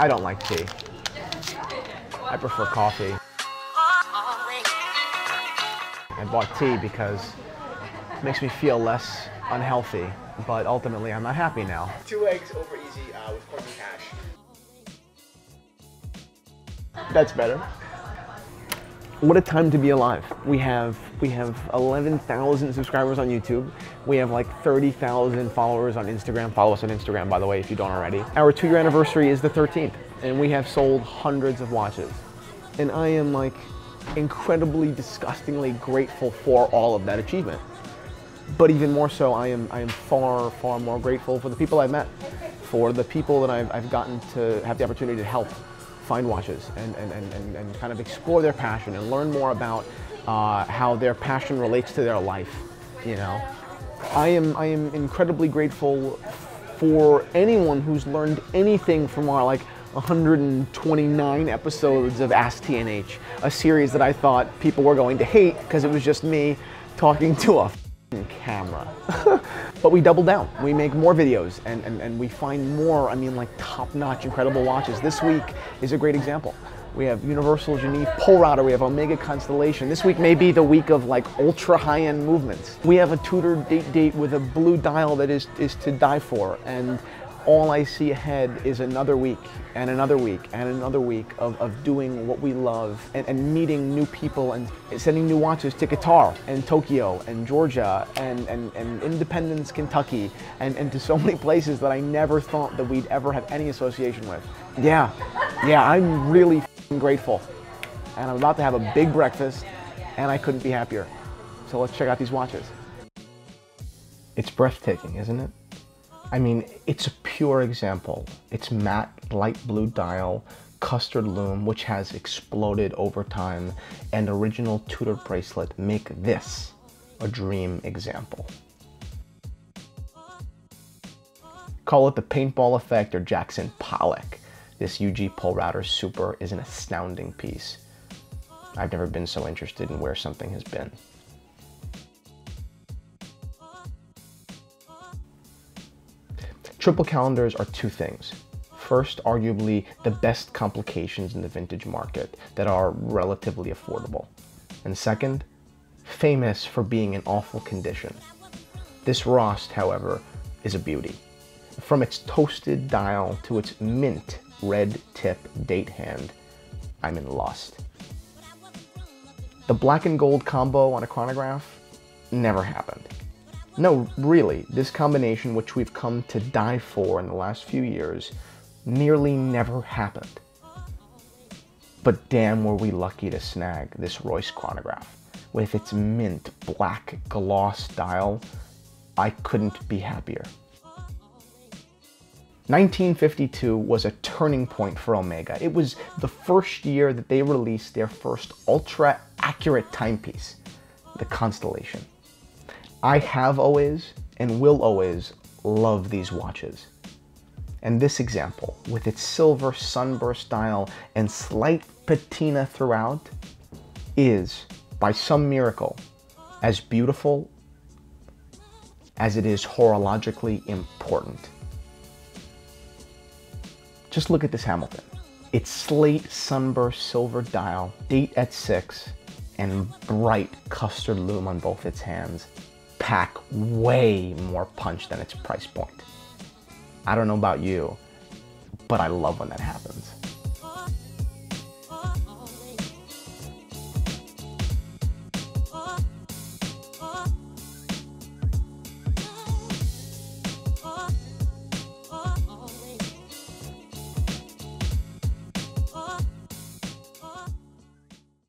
I don't like tea. I prefer coffee. I bought tea because it makes me feel less unhealthy, but ultimately I'm not happy now. 2 eggs over easy with corned beef hash. That's better. What a time to be alive. We have 11,000 subscribers on YouTube. We have like 30,000 followers on Instagram. Follow us on Instagram, by the way, if you don't already. Our 2-year anniversary is the 13th, and we have sold hundreds of watches. And I am like incredibly, disgustingly grateful for all of that achievement. But even more so, I am far, far more grateful for the people I've met, for the people that I've gotten to have the opportunity to help find watches and kind of explore their passion and learn more about how their passion relates to their life, you know. I am incredibly grateful for anyone who's learned anything from our like 129 episodes of Ask TNH, a series that I thought people were going to hate because it was just me talking to a camera. But we double down. We make more videos and we find more, I mean, like top-notch, incredible watches. This week is a great example. We have Universal Genève, Polerouter, we have Omega Constellation. This week may be the week of like ultra high-end movements. We have a Tudor date with a blue dial that is to die for, and all I see ahead is another week and another week and another week of doing what we love and meeting new people and sending new watches to Qatar and Tokyo and Georgia and Independence, Kentucky and to so many places that I never thought that we'd ever have any association with. Yeah, I'm really f***ing grateful, and I'm about to have a big breakfast and I couldn't be happier. So let's check out these watches. It's breathtaking, isn't it? I mean, it's a pure example. It's matte, light blue dial, custard lume, which has exploded over time, and original Tudor bracelet make this a dream example. Call it the paintball effect or Jackson Pollock. This UG Polerouter Super is an astounding piece. I've never been so interested in where something has been. Triple calendars are two things. First, arguably the best complications in the vintage market that are relatively affordable. And second, famous for being in awful condition. This Rost, however, is a beauty. From its toasted dial to its mint red tip date hand, I'm in lust. The black and gold combo on a chronograph never happened. No, really, this combination, which we've come to die for in the last few years, nearly never happened. But damn, were we lucky to snag this Royce chronograph. With its mint black gloss dial, I couldn't be happier. 1952 was a turning point for Omega. It was the first year that they released their first ultra-accurate timepiece, the Constellation. I have always and will always love these watches. And this example, with its silver sunburst dial and slight patina throughout, is, by some miracle, as beautiful as it is horologically important. Just look at this Hamilton. Its slate sunburst silver dial, date at 6, and bright custard lume on both its hands. Pack way more punch than its price point. I don't know about you, but I love when that happens.